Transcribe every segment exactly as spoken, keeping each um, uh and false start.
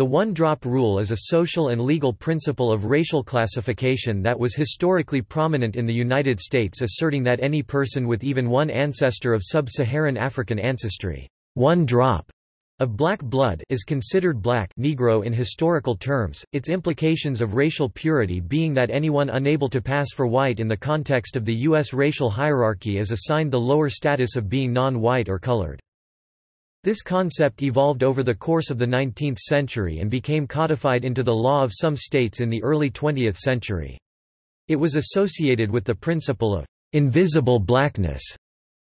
The one-drop rule is a social and legal principle of racial classification that was historically prominent in the United States, asserting that any person with even one ancestor of sub-Saharan African ancestry, one drop, of black blood is considered black Negro in historical terms, its implications of racial purity being that anyone unable to pass for white in the context of the U S racial hierarchy is assigned the lower status of being non-white or colored. This concept evolved over the course of the nineteenth century and became codified into the law of some states in the early twentieth century. It was associated with the principle of invisible blackness,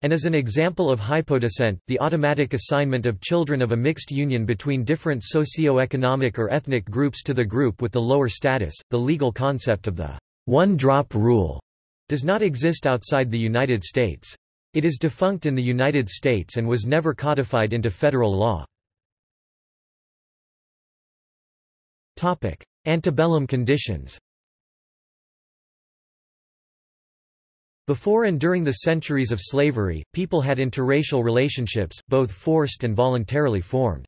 and is an example of hypodescent, the automatic assignment of children of a mixed union between different socio-economic or ethnic groups to the group with the lower status. The legal concept of the one-drop rule does not exist outside the United States. It is defunct in the United States and was never codified into federal law. Topic: Antebellum conditions. Before and during the centuries of slavery, people had interracial relationships, both forced and voluntarily formed.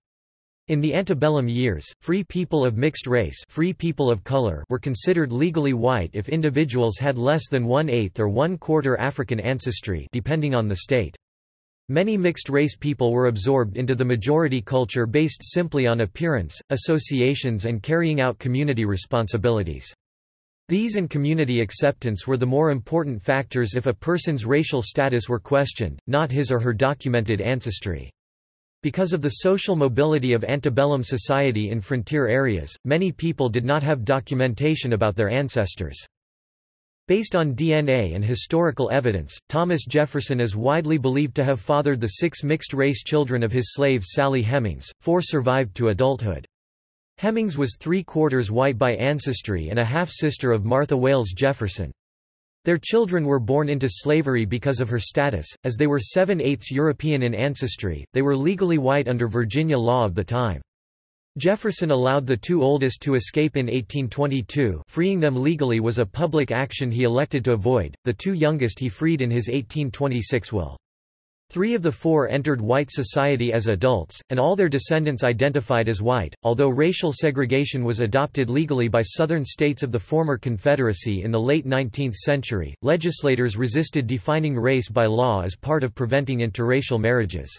In the antebellum years, free people of mixed race, free people of color, were considered legally white if individuals had less than one-eighth or one-quarter African ancestry, depending on the state. Many mixed-race people were absorbed into the majority culture based simply on appearance, associations, and carrying out community responsibilities. These and community acceptance were the more important factors if a person's racial status were questioned, not his or her documented ancestry. Because of the social mobility of antebellum society in frontier areas, many people did not have documentation about their ancestors. Based on D N A and historical evidence, Thomas Jefferson is widely believed to have fathered the six mixed-race children of his slave Sally Hemings. Four survived to adulthood. Hemings was three-quarters white by ancestry and a half-sister of Martha Wales Jefferson. Their children were born into slavery because of her status, as they were seven-eighths European in ancestry. They were legally white under Virginia law of the time. Jefferson allowed the two oldest to escape in eighteen twenty-two. Freeing them legally was a public action he elected to avoid. The two youngest he freed in his eighteen twenty-six will. Three of the four entered white society as adults, and all their descendants identified as white, although racial segregation was adopted legally by Southern states of the former Confederacy in the late nineteenth century. Legislators resisted defining race by law as part of preventing interracial marriages.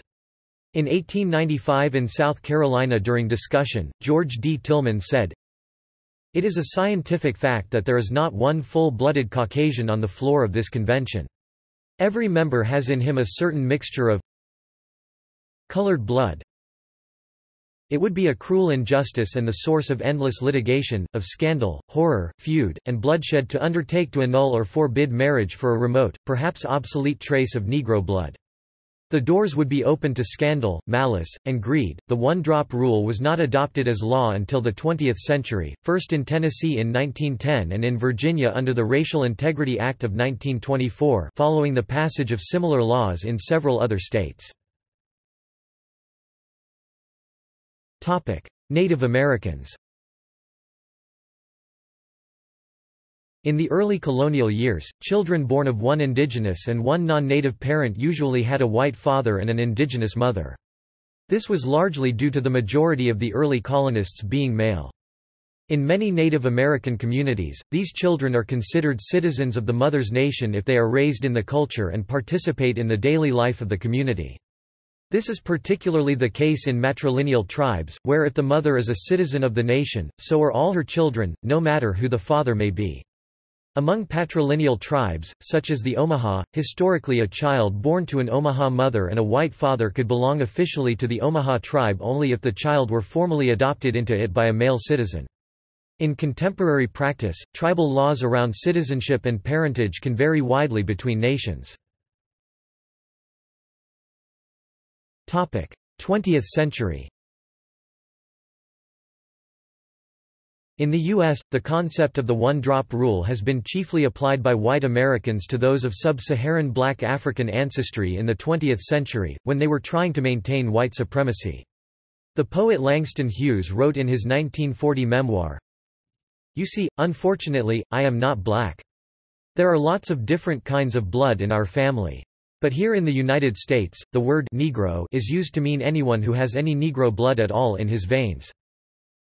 In eighteen ninety-five in South Carolina during discussion, George D. Tillman said, "It is a scientific fact that there is not one full-blooded Caucasian on the floor of this convention. Every member has in him a certain mixture of colored blood. It would be a cruel injustice and the source of endless litigation, of scandal, horror, feud, and bloodshed to undertake to annul or forbid marriage for a remote, perhaps obsolete trace of Negro blood. The doors would be open to scandal, malice, and greed." The one-drop rule was not adopted as law until the twentieth century, first in Tennessee in nineteen ten and in Virginia under the Racial Integrity Act of nineteen twenty-four, following the passage of similar laws in several other states. Topic: Native Americans. In the early colonial years, children born of one indigenous and one non-native parent usually had a white father and an indigenous mother. This was largely due to the majority of the early colonists being male. In many Native American communities, these children are considered citizens of the mother's nation if they are raised in the culture and participate in the daily life of the community. This is particularly the case in matrilineal tribes, where if the mother is a citizen of the nation, so are all her children, no matter who the father may be. Among patrilineal tribes, such as the Omaha, historically a child born to an Omaha mother and a white father could belong officially to the Omaha tribe only if the child were formally adopted into it by a male citizen. In contemporary practice, tribal laws around citizenship and parentage can vary widely between nations. twentieth century. In the U S, the concept of the one-drop rule has been chiefly applied by white Americans to those of sub-Saharan black African ancestry in the twentieth century, when they were trying to maintain white supremacy. The poet Langston Hughes wrote in his nineteen forty memoir, "You see, unfortunately, I am not black. There are lots of different kinds of blood in our family. But here in the United States, the word Negro is used to mean anyone who has any Negro blood at all in his veins.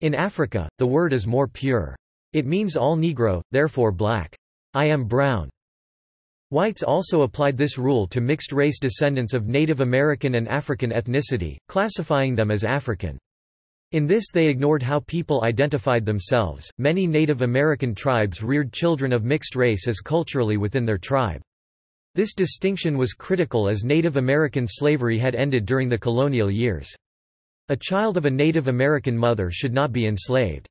In Africa, the word is more pure. It means all Negro, therefore black. I am brown. Whites also applied this rule to mixed-race descendants of Native American and African ethnicity, classifying them as African. In this they ignored how people identified themselves. Many Native American tribes reared children of mixed race as culturally within their tribe. This distinction was critical as Native American slavery had ended during the colonial years. A child of a Native American mother should not be enslaved.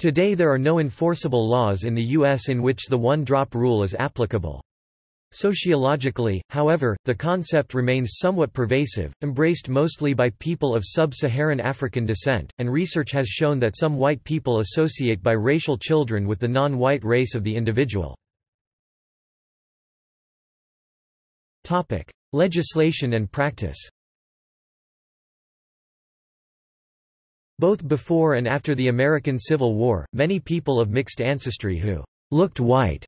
Today there are no enforceable laws in the U S in which the one-drop rule is applicable. Sociologically, however, the concept remains somewhat pervasive, embraced mostly by people of sub-Saharan African descent, and research has shown that some white people associate biracial children with the non-white race of the individual. Topic: Legislation and practice. Both before and after the American Civil War, many people of mixed ancestry who looked white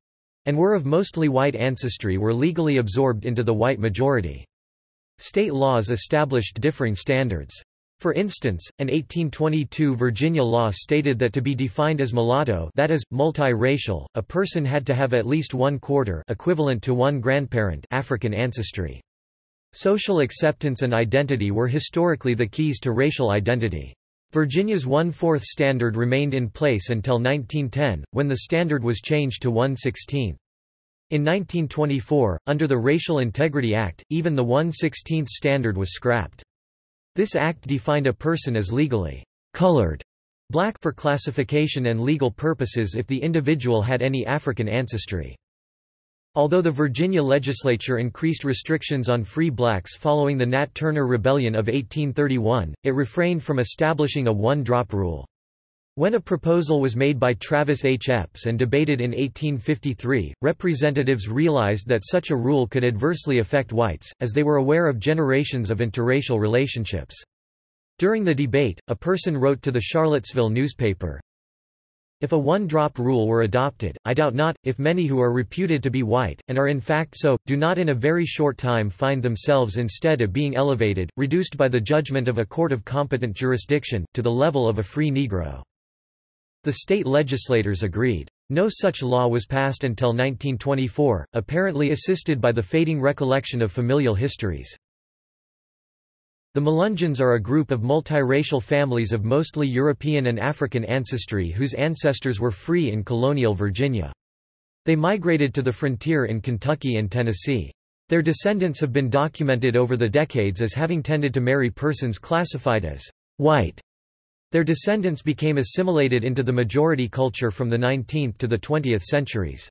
and were of mostly white ancestry were legally absorbed into the white majority. State laws established differing standards. For instance, an eighteen twenty-two Virginia law stated that to be defined as mulatto, that is, multiracial, a person had to have at least one quarter equivalent to one grandparent African ancestry. Social acceptance and identity were historically the keys to racial identity. Virginia's one-fourth standard remained in place until nineteen ten, when the standard was changed to one sixteenth. In nineteen twenty-four, under the Racial Integrity Act, even the one sixteenth standard was scrapped. This act defined a person as legally colored black for classification and legal purposes if the individual had any African ancestry. Although the Virginia legislature increased restrictions on free blacks following the Nat Turner Rebellion of eighteen thirty-one, it refrained from establishing a one-drop rule. When a proposal was made by Travis H. Epps and debated in eighteen fifty-three, representatives realized that such a rule could adversely affect whites, as they were aware of generations of interracial relationships. During the debate, a person wrote to the Charlottesville newspaper, "If a one-drop rule were adopted, I doubt not, if many who are reputed to be white, and are in fact so, do not in a very short time find themselves instead of being elevated, reduced by the judgment of a court of competent jurisdiction, to the level of a free Negro." The state legislators agreed. No such law was passed until nineteen twenty-four, apparently assisted by the fading recollection of familial histories. The Melungeons are a group of multiracial families of mostly European and African ancestry whose ancestors were free in colonial Virginia. They migrated to the frontier in Kentucky and Tennessee. Their descendants have been documented over the decades as having tended to marry persons classified as white. Their descendants became assimilated into the majority culture from the nineteenth to the twentieth centuries.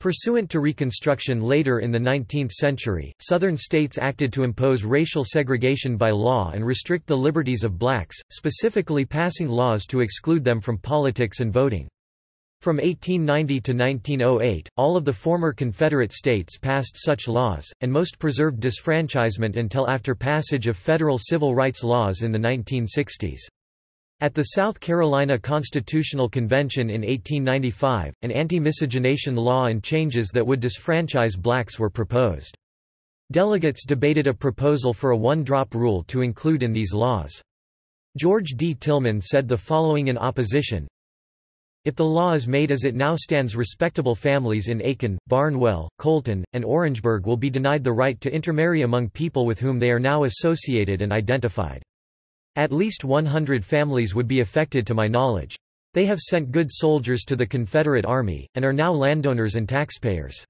Pursuant to Reconstruction later in the nineteenth century, Southern states acted to impose racial segregation by law and restrict the liberties of blacks, specifically passing laws to exclude them from politics and voting. From eighteen ninety to nineteen oh eight, all of the former Confederate states passed such laws, and most preserved disfranchisement until after passage of federal civil rights laws in the nineteen sixties. At the South Carolina Constitutional Convention in eighteen ninety-five, an anti-miscegenation law and changes that would disfranchise blacks were proposed. Delegates debated a proposal for a one-drop rule to include in these laws. George D. Tillman said the following in opposition: "If the law is made as it now stands, respectable families in Aiken, Barnwell, Colton, and Orangeburg will be denied the right to intermarry among people with whom they are now associated and identified. At least one hundred families would be affected to my knowledge. They have sent good soldiers to the Confederate Army, and are now landowners and taxpayers.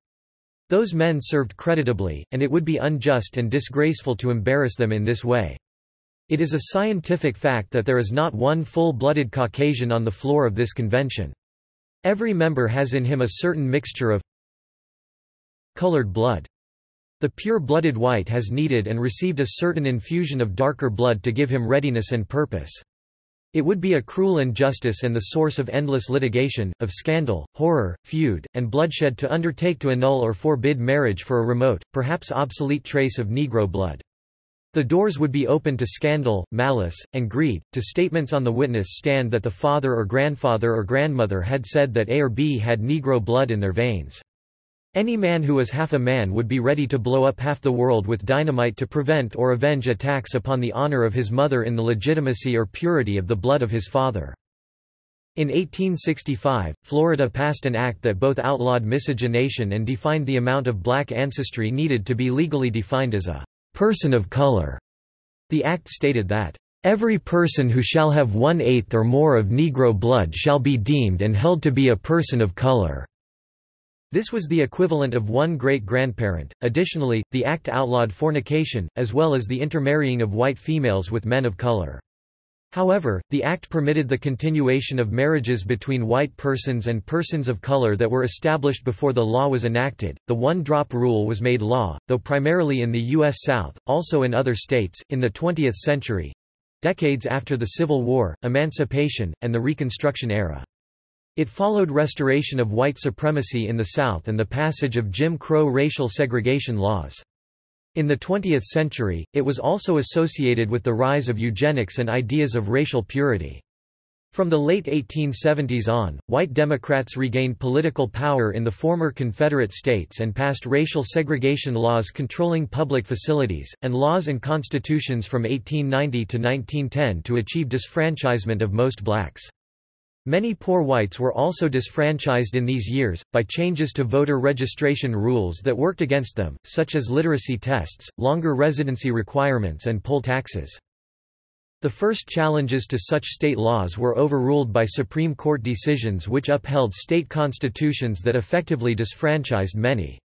Those men served creditably, and it would be unjust and disgraceful to embarrass them in this way. It is a scientific fact that there is not one full-blooded Caucasian on the floor of this convention. Every member has in him a certain mixture of colored blood. The pure-blooded white has needed and received a certain infusion of darker blood to give him readiness and purpose. It would be a cruel injustice and the source of endless litigation, of scandal, horror, feud, and bloodshed to undertake to annul or forbid marriage for a remote, perhaps obsolete trace of Negro blood. The doors would be open to scandal, malice, and greed, to statements on the witness stand that the father or grandfather or grandmother had said that A or B had Negro blood in their veins. Any man who is half a man would be ready to blow up half the world with dynamite to prevent or avenge attacks upon the honor of his mother in the legitimacy or purity of the blood of his father. In eighteen sixty-five, Florida passed an act that both outlawed miscegenation and defined the amount of black ancestry needed to be legally defined as a person of color. The act stated that, "Every person who shall have one-eighth or more of Negro blood shall be deemed and held to be a person of color." This was the equivalent of one great-grandparent. Additionally, the act outlawed fornication, as well as the intermarrying of white females with men of color. However, the act permitted the continuation of marriages between white persons and persons of color that were established before the law was enacted. The one-drop rule was made law, though primarily in the U S South, also in other states, in the twentieth century, decades after the Civil War, Emancipation, and the Reconstruction era. It followed restoration of white supremacy in the South and the passage of Jim Crow racial segregation laws. In the twentieth century, it was also associated with the rise of eugenics and ideas of racial purity. From the late eighteen seventies on, white Democrats regained political power in the former Confederate states and passed racial segregation laws controlling public facilities, and laws and constitutions from eighteen ninety to nineteen ten to achieve disfranchisement of most blacks. Many poor whites were also disfranchised in these years, by changes to voter registration rules that worked against them, such as literacy tests, longer residency requirements and poll taxes. The first challenges to such state laws were overruled by Supreme Court decisions which upheld state constitutions that effectively disfranchised many.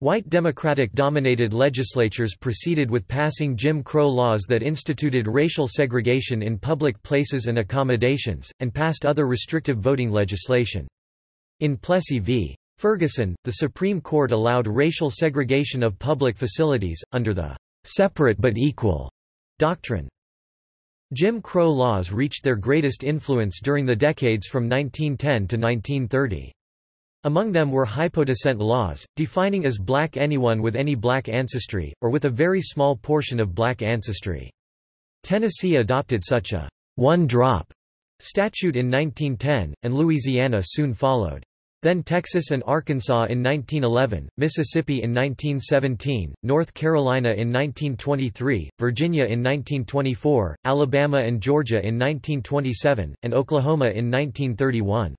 White Democratic-dominated legislatures proceeded with passing Jim Crow laws that instituted racial segregation in public places and accommodations, and passed other restrictive voting legislation. In Plessy v. Ferguson, the Supreme Court allowed racial segregation of public facilities, under the "separate but equal" doctrine. Jim Crow laws reached their greatest influence during the decades from nineteen ten to nineteen thirty. Among them were hypodescent laws, defining as black anyone with any black ancestry, or with a very small portion of black ancestry. Tennessee adopted such a one-drop statute in nineteen ten, and Louisiana soon followed. Then Texas and Arkansas in nineteen eleven, Mississippi in nineteen seventeen, North Carolina in nineteen twenty-three, Virginia in nineteen twenty-four, Alabama and Georgia in nineteen twenty-seven, and Oklahoma in nineteen thirty-one.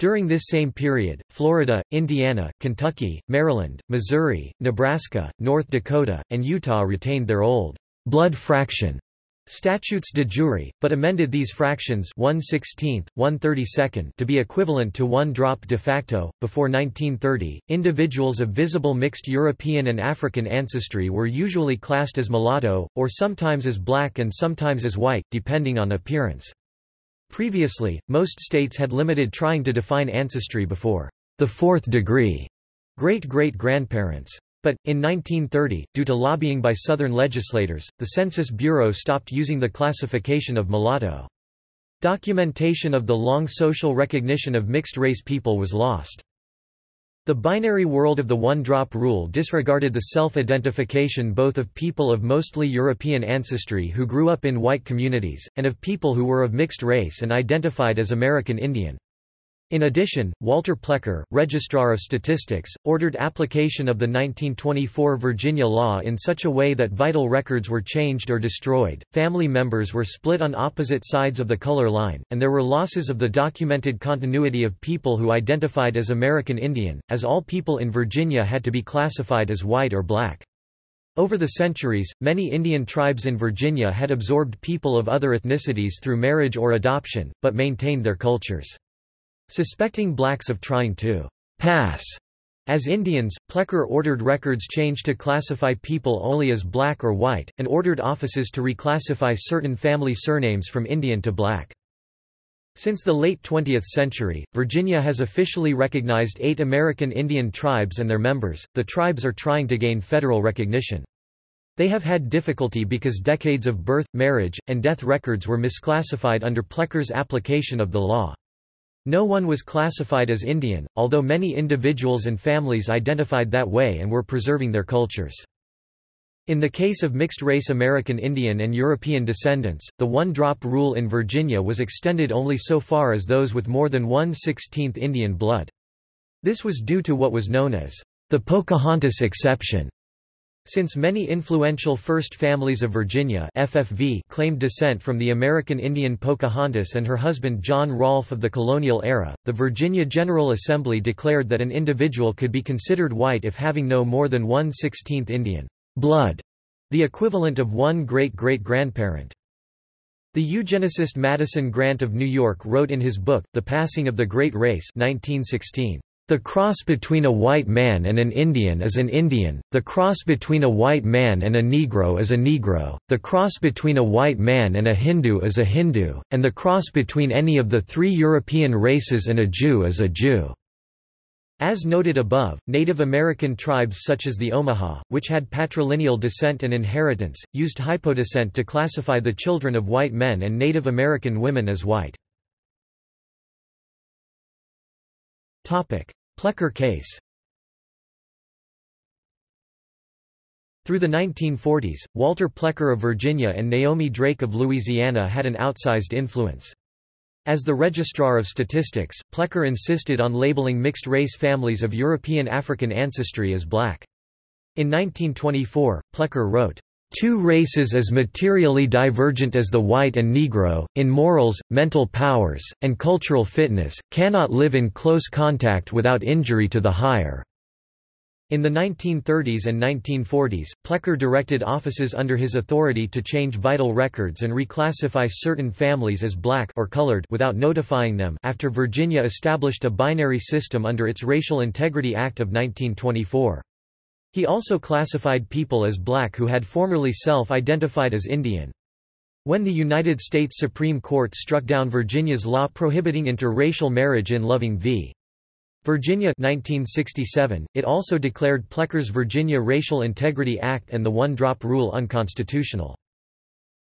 During this same period, Florida, Indiana, Kentucky, Maryland, Missouri, Nebraska, North Dakota, and Utah retained their old blood fraction statutes de jure, but amended these fractions one sixteenth, one thirty-second to be equivalent to one drop de facto. Before nineteen thirty, individuals of visible mixed European and African ancestry were usually classed as mulatto, or sometimes as black and sometimes as white, depending on appearance. Previously, most states had limited trying to define ancestry before the fourth degree great-great-grandparents. But, in nineteen thirty, due to lobbying by Southern legislators, the Census Bureau stopped using the classification of mulatto. Documentation of the long social recognition of mixed-race people was lost. The binary world of the one-drop rule disregarded the self-identification both of people of mostly European ancestry who grew up in white communities, and of people who were of mixed race and identified as American Indian. In addition, Walter Plecker, Registrar of Statistics, ordered application of the nineteen twenty-four Virginia law in such a way that vital records were changed or destroyed, family members were split on opposite sides of the color line, and there were losses of the documented continuity of people who identified as American Indian, as all people in Virginia had to be classified as white or black. Over the centuries, many Indian tribes in Virginia had absorbed people of other ethnicities through marriage or adoption, but maintained their cultures. Suspecting blacks of trying to pass as Indians, Plecker ordered records changed to classify people only as black or white, and ordered offices to reclassify certain family surnames from Indian to black. Since the late twentieth century, Virginia has officially recognized eight American Indian tribes and their members. The tribes are trying to gain federal recognition. They have had difficulty because decades of birth, marriage, and death records were misclassified under Plecker's application of the law. No one was classified as Indian, although many individuals and families identified that way and were preserving their cultures. In the case of mixed-race American Indian and European descendants, the one-drop rule in Virginia was extended only so far as those with more than one sixteenth Indian blood. This was due to what was known as the Pocahontas exception. Since many influential First Families of Virginia (F F V) claimed descent from the American Indian Pocahontas and her husband John Rolfe of the colonial era, the Virginia General Assembly declared that an individual could be considered white if having no more than one sixteenth Indian blood, the equivalent of one great-great-grandparent. The eugenicist Madison Grant of New York wrote in his book, The Passing of the Great Race nineteen sixteen, "The cross between a white man and an Indian is an Indian, the cross between a white man and a Negro is a Negro, the cross between a white man and a Hindu is a Hindu, and the cross between any of the three European races and a Jew is a Jew." As noted above, Native American tribes such as the Omaha, which had patrilineal descent and inheritance, used hypodescent to classify the children of white men and Native American women as white. Plecker case. Through the nineteen forties, Walter Plecker of Virginia and Naomi Drake of Louisiana had an outsized influence. As the Registrar of Statistics, Plecker insisted on labeling mixed-race families of European African ancestry as black. In nineteen twenty-four, Plecker wrote, "Two races as materially divergent as the white and Negro, in morals, mental powers, and cultural fitness, cannot live in close contact without injury to the higher." In the nineteen thirties and nineteen forties, Plecker directed offices under his authority to change vital records and reclassify certain families as black or colored without notifying them after Virginia established a binary system under its Racial Integrity Act of nineteen twenty-four. He also classified people as black who had formerly self-identified as Indian. When the United States Supreme Court struck down Virginia's law prohibiting interracial marriage in Loving v. Virginia nineteen sixty-seven, it also declared Plecker's Virginia Racial Integrity Act and the one-drop rule unconstitutional.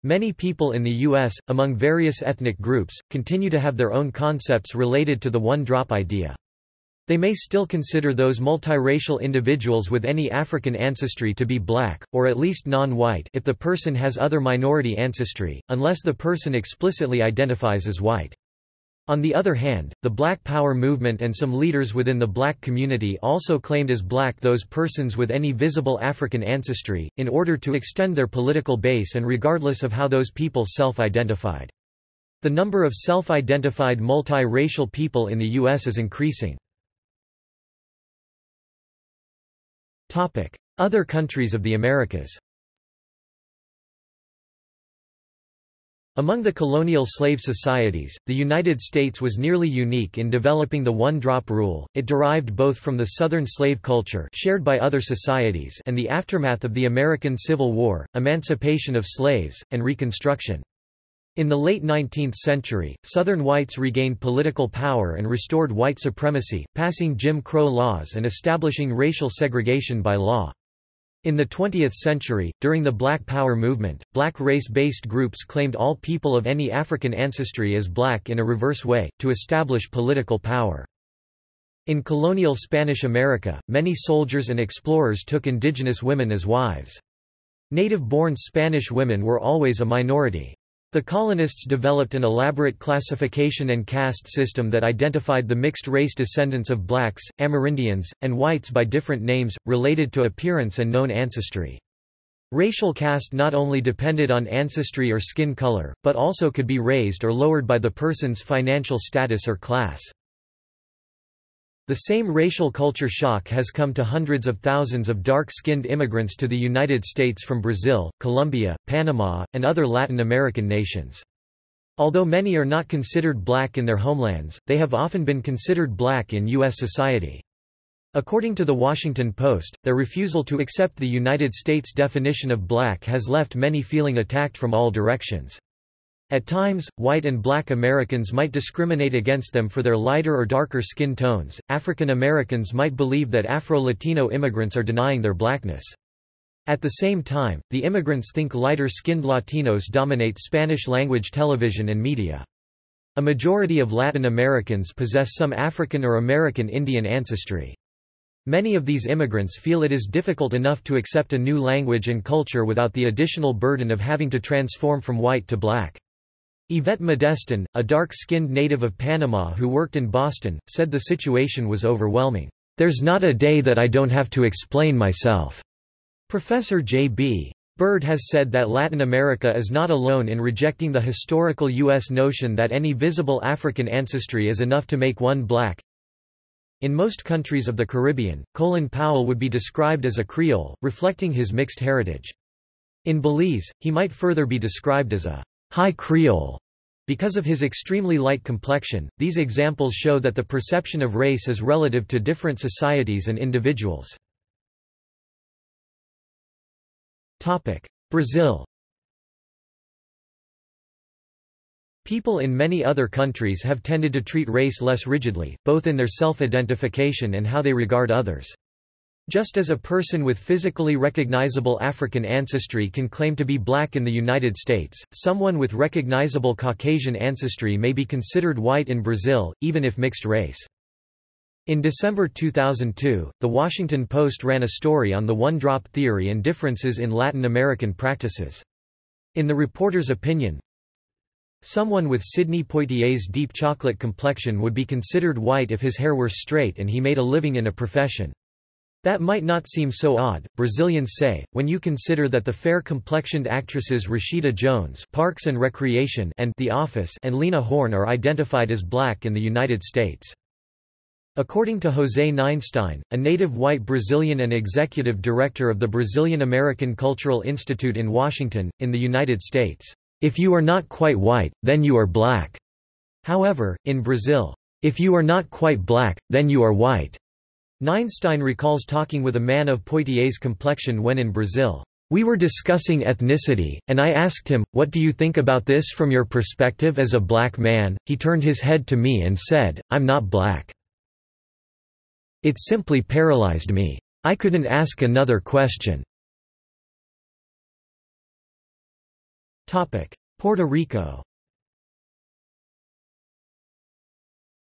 Many people in the U S, among various ethnic groups, continue to have their own concepts related to the one-drop idea. They may still consider those multiracial individuals with any African ancestry to be black, or at least non-white if the person has other minority ancestry, unless the person explicitly identifies as white. On the other hand, the Black Power movement and some leaders within the black community also claimed as black those persons with any visible African ancestry, in order to extend their political base and regardless of how those people self-identified. The number of self-identified multiracial people in the U S is increasing. Other countries of the Americas. Among the colonial slave societies, the United States was nearly unique in developing the one-drop rule. It derived both from the Southern slave culture shared by other societies and the aftermath of the American Civil War, emancipation of slaves, and Reconstruction. In the late nineteenth century, Southern whites regained political power and restored white supremacy, passing Jim Crow laws and establishing racial segregation by law. In the twentieth century, during the Black Power movement, black race-based groups claimed all people of any African ancestry as black in a reverse way, to establish political power. In colonial Spanish America, many soldiers and explorers took indigenous women as wives. Native-born Spanish women were always a minority. The colonists developed an elaborate classification and caste system that identified the mixed-race descendants of blacks, Amerindians, and whites by different names, related to appearance and known ancestry. Racial caste not only depended on ancestry or skin color, but also could be raised or lowered by the person's financial status or class. The same racial culture shock has come to hundreds of thousands of dark-skinned immigrants to the United States from Brazil, Colombia, Panama, and other Latin American nations. Although many are not considered black in their homelands, they have often been considered black in U S society. According to The Washington Post, their refusal to accept the United States definition of black has left many feeling attacked from all directions. At times, white and black Americans might discriminate against them for their lighter or darker skin tones. African Americans might believe that Afro-Latino immigrants are denying their blackness. At the same time, the immigrants think lighter-skinned Latinos dominate Spanish-language television and media. A majority of Latin Americans possess some African or American Indian ancestry. Many of these immigrants feel it is difficult enough to accept a new language and culture without the additional burden of having to transform from white to black. Yvette Modestin, a dark-skinned native of Panama who worked in Boston, said the situation was overwhelming. "There's not a day that I don't have to explain myself." Professor J B Byrd has said that Latin America is not alone in rejecting the historical U S notion that any visible African ancestry is enough to make one black. In most countries of the Caribbean, Colin Powell would be described as a Creole, reflecting his mixed heritage. In Belize, he might further be described as a high Creole. Because of his extremely light complexion, these examples show that the perception of race is relative to different societies and individuals. Brazil. People in many other countries have tended to treat race less rigidly, both in their self-identification and how they regard others. Just as a person with physically recognizable African ancestry can claim to be black in the United States, someone with recognizable Caucasian ancestry may be considered white in Brazil, even if mixed race. In December two thousand two, The Washington Post ran a story on the one-drop theory and differences in Latin American practices. In the reporter's opinion, someone with Sidney Poitier's deep chocolate complexion would be considered white if his hair were straight and he made a living in a profession. That might not seem so odd, Brazilians say, when you consider that the fair-complexioned actresses Rashida Jones, Parks and Recreation, and The Office, and Lena Horne are identified as black in the United States. According to José Neinstein, a native white Brazilian and executive director of the Brazilian American Cultural Institute in Washington, in the United States, "If you are not quite white, then you are black." However, in Brazil, "If you are not quite black, then you are white." Neinstein recalls talking with a man of Poitier's complexion when in Brazil. "We were discussing ethnicity, and I asked him, 'What do you think about this from your perspective as a black man?' He turned his head to me and said, 'I'm not black.' It simply paralyzed me. I couldn't ask another question." Puerto Rico.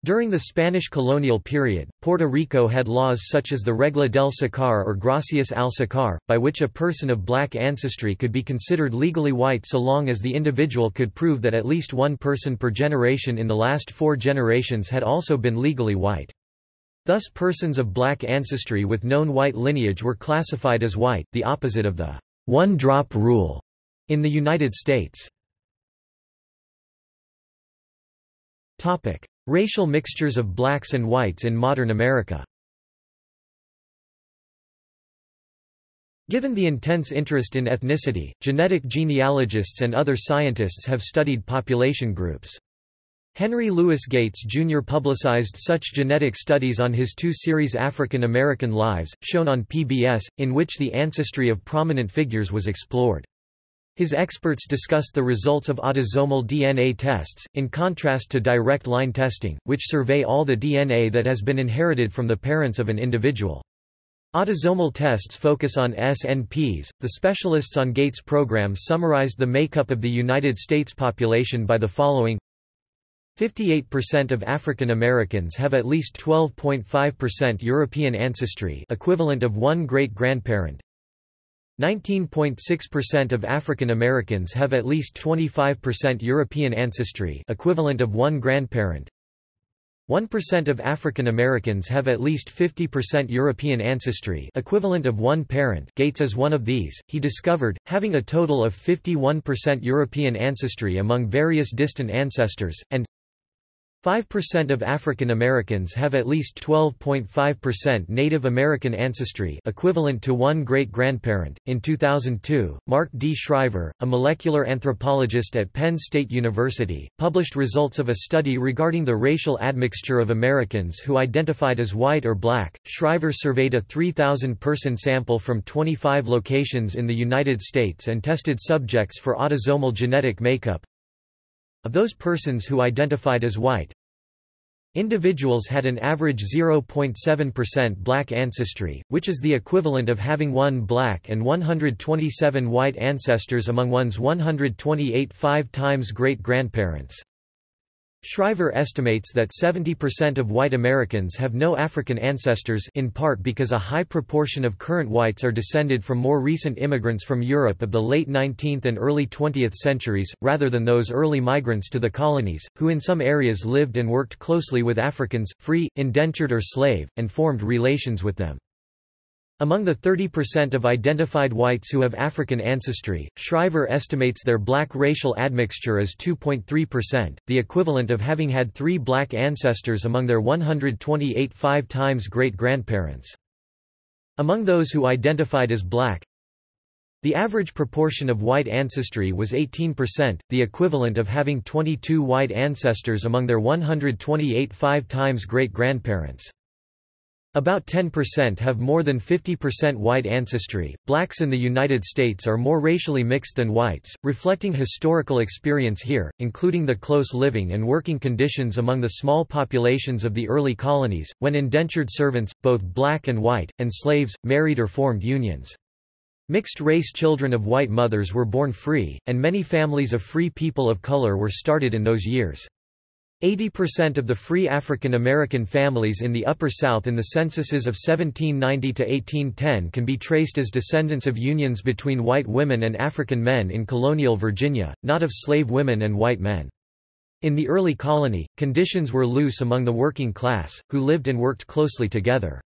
During the Spanish colonial period, Puerto Rico had laws such as the Regla del Sacar or Gracias al Sacar, by which a person of black ancestry could be considered legally white so long as the individual could prove that at least one person per generation in the last four generations had also been legally white. Thus, persons of black ancestry with known white lineage were classified as white, the opposite of the one-drop rule in the United States. Racial mixtures of blacks and whites in modern America. Given the intense interest in ethnicity, genetic genealogists and other scientists have studied population groups. Henry Louis Gates, Junior publicized such genetic studies on his two-series African American Lives, shown on P B S, in which the ancestry of prominent figures was explored. His experts discussed the results of autosomal D N A tests, in contrast to direct line testing, which survey all the D N A that has been inherited from the parents of an individual. Autosomal tests focus on S N Ps. The specialists on Gates' program summarized the makeup of the United States population by the following: fifty-eight percent of African Americans have at least twelve point five percent European ancestry, equivalent of one great-grandparent. nineteen point six percent of African Americans have at least twenty-five percent European ancestry, equivalent of one grandparent. one percent of African Americans have at least fifty percent European ancestry, equivalent of one parent. Gates is one of these, he discovered, having a total of fifty-one percent European ancestry among various distant ancestors, and five percent of African Americans have at least twelve point five percent Native American ancestry, equivalent to one great-grandparent. In two thousand two, Mark D. Shriver, a molecular anthropologist at Penn State University, published results of a study regarding the racial admixture of Americans who identified as white or black. Shriver surveyed a three thousand person sample from twenty-five locations in the United States and tested subjects for autosomal genetic makeup. Of those persons who identified as white, individuals had an average zero point seven percent black ancestry, which is the equivalent of having one black and one hundred twenty-seven white ancestors among one's one hundred twenty-eight five times great-grandparents. Shriver estimates that seventy percent of white Americans have no African ancestors, in part because a high proportion of current whites are descended from more recent immigrants from Europe of the late nineteenth and early twentieth centuries, rather than those early migrants to the colonies, who in some areas lived and worked closely with Africans, free, indentured or slave, and formed relations with them. Among the thirty percent of identified whites who have African ancestry, Shriver estimates their black racial admixture as two point three percent, the equivalent of having had three black ancestors among their one hundred twenty-eight five times great-grandparents. Among those who identified as black, the average proportion of white ancestry was eighteen percent, the equivalent of having twenty-two white ancestors among their one hundred twenty-eight five times great-grandparents. About ten percent have more than fifty percent white ancestry. Blacks in the United States are more racially mixed than whites, reflecting historical experience here, including the close living and working conditions among the small populations of the early colonies, when indentured servants, both black and white, and slaves, married or formed unions. Mixed-race children of white mothers were born free, and many families of free people of color were started in those years. eighty percent of the free African American families in the Upper South in the censuses of seventeen ninety to eighteen ten can be traced as descendants of unions between white women and African men in colonial Virginia, not of slave women and white men. In the early colony, conditions were loose among the working class, who lived and worked closely together.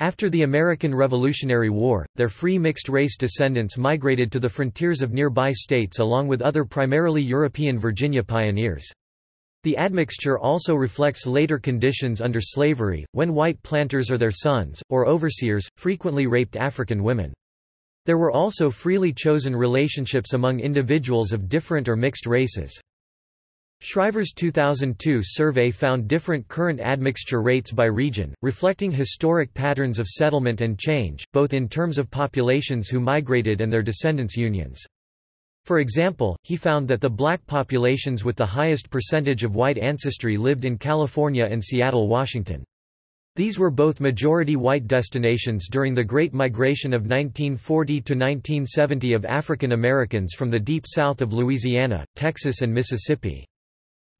After the American Revolutionary War, their free mixed-race descendants migrated to the frontiers of nearby states along with other primarily European Virginia pioneers. The admixture also reflects later conditions under slavery, when white planters or their sons, or overseers, frequently raped African women. There were also freely chosen relationships among individuals of different or mixed races. Shriver's two thousand two survey found different current admixture rates by region, reflecting historic patterns of settlement and change, both in terms of populations who migrated and their descendants' unions. For example, he found that the black populations with the highest percentage of white ancestry lived in California and Seattle, Washington. These were both majority white destinations during the Great Migration of nineteen forty to nineteen seventy of African Americans from the Deep South of Louisiana, Texas, and Mississippi.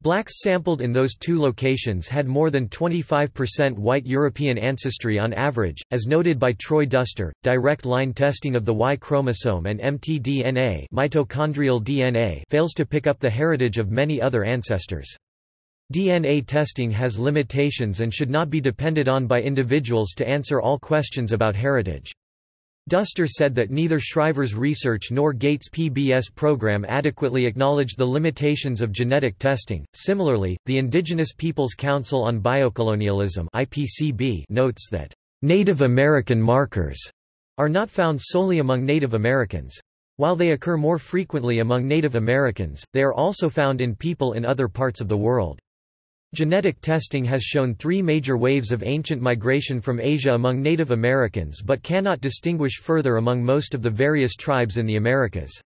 Blacks sampled in those two locations had more than twenty-five percent white European ancestry on average, as noted by Troy Duster. Direct line testing of the Y chromosome and mtDNA (mitochondrial D N A) fails to pick up the heritage of many other ancestors. D N A testing has limitations and should not be depended on by individuals to answer all questions about heritage. Duster said that neither Shriver's research nor Gates' P B S program adequately acknowledged the limitations of genetic testing. Similarly, the Indigenous Peoples Council on Biocolonialism (I P C B) notes that Native American markers are not found solely among Native Americans. While they occur more frequently among Native Americans, they are also found in people in other parts of the world. Genetic testing has shown three major waves of ancient migration from Asia among Native Americans but cannot distinguish further among most of the various tribes in the Americas.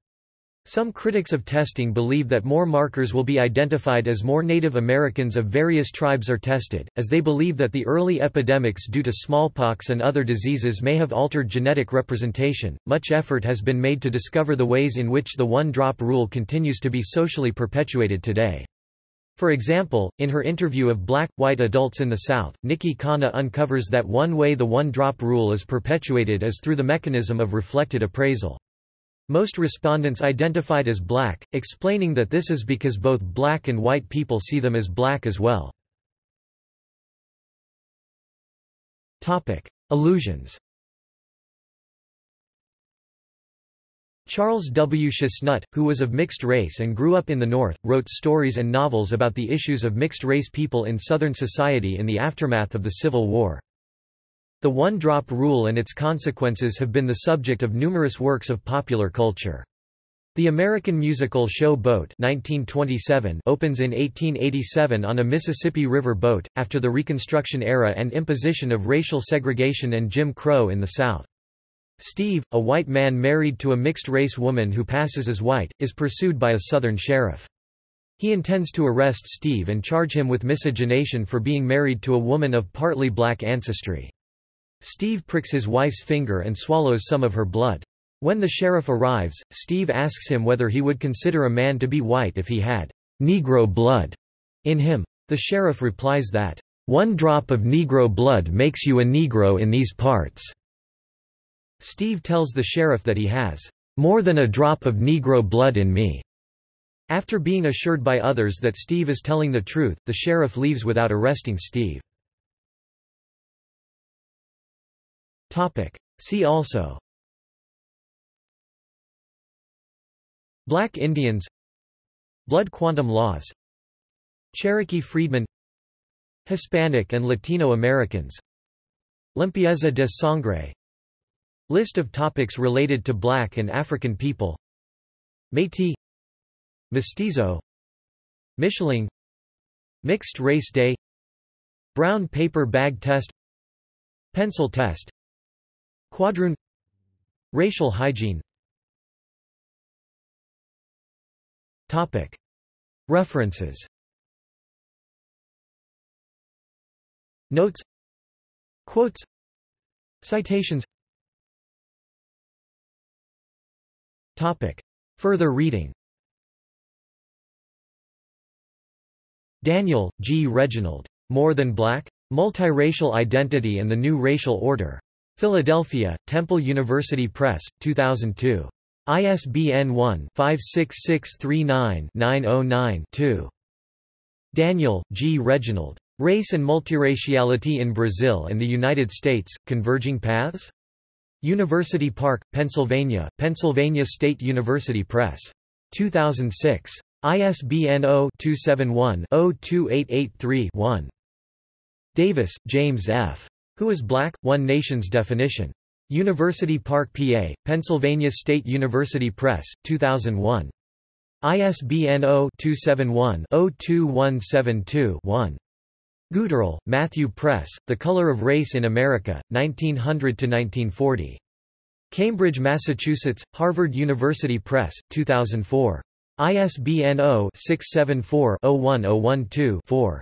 Some critics of testing believe that more markers will be identified as more Native Americans of various tribes are tested, as they believe that the early epidemics due to smallpox and other diseases may have altered genetic representation. Much effort has been made to discover the ways in which the one-drop rule continues to be socially perpetuated today. For example, in her interview of black, white adults in the South, Nikki Khanna uncovers that one way the one-drop rule is perpetuated is through the mechanism of reflected appraisal. Most respondents identified as black, explaining that this is because both black and white people see them as black as well. Allusions. Charles W. Chesnutt, who was of mixed race and grew up in the North, wrote stories and novels about the issues of mixed-race people in Southern society in the aftermath of the Civil War. The one-drop rule and its consequences have been the subject of numerous works of popular culture. The American musical Show Boat nineteen twenty-seven opens in eighteen eighty-seven on a Mississippi River boat, after the Reconstruction era and imposition of racial segregation and Jim Crow in the South. Steve, a white man married to a mixed-race woman who passes as white, is pursued by a Southern sheriff. He intends to arrest Steve and charge him with miscegenation for being married to a woman of partly black ancestry. Steve pricks his wife's finger and swallows some of her blood. When the sheriff arrives, Steve asks him whether he would consider a man to be white if he had Negro blood. In him, the sheriff replies that, "One drop of Negro blood makes you a Negro in these parts." Steve tells the sheriff that he has, "More than a drop of Negro blood in me." After being assured by others that Steve is telling the truth, the sheriff leaves without arresting Steve. See also: Black Indians, blood quantum laws, Cherokee freedmen, Hispanic and Latino Americans, Limpieza de sangre, list of topics related to Black and African people, Métis, Mestizo, Micheling, Mixed Race Day, Brown Paper Bag Test, Pencil Test, Quadroon, Racial Hygiene. Topic. References. Notes. Quotes. Citations. Topic. Further reading. Daniel, G. Reginald. More Than Black? Multiracial Identity and the New Racial Order. Philadelphia, Temple University Press, two thousand two. I S B N one, five six six three nine, nine oh nine, two. Daniel, G. Reginald. Race and Multiraciality in Brazil and the United States, Converging Paths? University Park, Pennsylvania, Pennsylvania State University Press. two thousand six. I S B N zero two seven one, zero two eight eight three, one. Davis, James F. Who is Black? One Nation's Definition. University Park, P A, Pennsylvania State University Press, two thousand one. I S B N zero two seven one, zero two one seven two, one. Guterl, Matthew Press, The Color of Race in America, nineteen hundred to nineteen forty. Cambridge, Massachusetts, Harvard University Press, two thousand four. I S B N zero six seven four, zero one zero one two, four.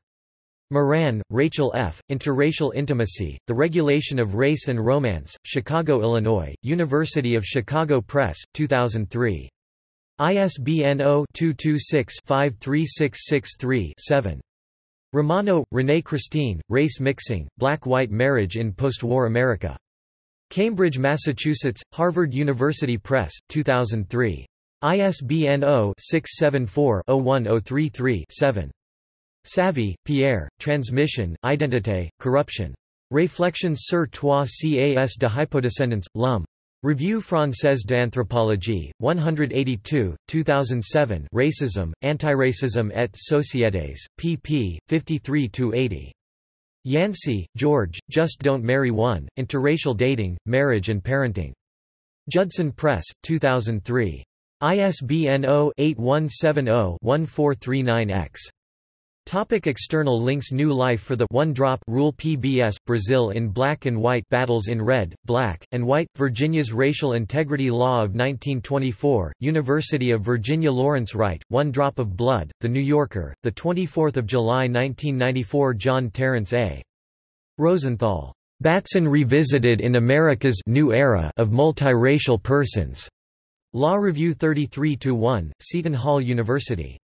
Moran, Rachel F., Interracial Intimacy, The Regulation of Race and Romance, Chicago, Illinois, University of Chicago Press, two thousand three. I S B N zero two two six, five three six six three, seven. Romano, Renee Christine, Race Mixing, Black-White Marriage in Postwar America. Cambridge, Massachusetts, Harvard University Press, two thousand three. I S B N zero six seven four, zero one zero three three, seven. Savy, Pierre, Transmission, Identité, Corruption. Réflexions sur trois cas de hypodescendance, l'homme. Revue Française d'Anthropologie, one eighty-two, two thousand seven. Racism, Antiracism et Sociétés, pp. fifty-three to eighty. Yancey, George, Just Don't Marry One, Interracial Dating, Marriage and Parenting. Judson Press, two thousand three. I S B N zero eight one seven zero, one four three nine X. Topic. External links. New Life for the One Drop Rule P B S Brazil in Black and White Battles in Red, Black, and White, Virginia's Racial Integrity Law of nineteen twenty-four, University of Virginia Lawrence Wright, One Drop of Blood, The New Yorker, the twenty-fourth of July nineteen ninety-four. John Terrence A. Rosenthal. Batson Revisited in America's New Era of Multiracial Persons. Law Review thirty-three to one, Seton Hall University.